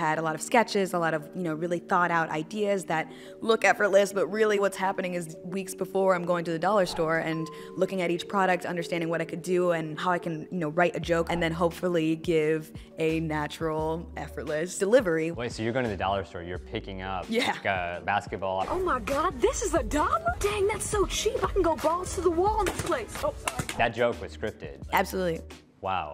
had a lot of sketches, a lot of, really thought out ideas that look effortless, but really what's happening is weeks before I'm going to the dollar store and looking at each product, understanding what I could do and how I can, write a joke and then hopefully give a natural, effortless delivery. Wait, so you're going to the dollar store, you're picking up like a basketball. Oh my God, this is $1? Dang, that's so cheap. I can go balls to the wall in this place. Oh, sorry. That joke was scripted. Absolutely. Wow.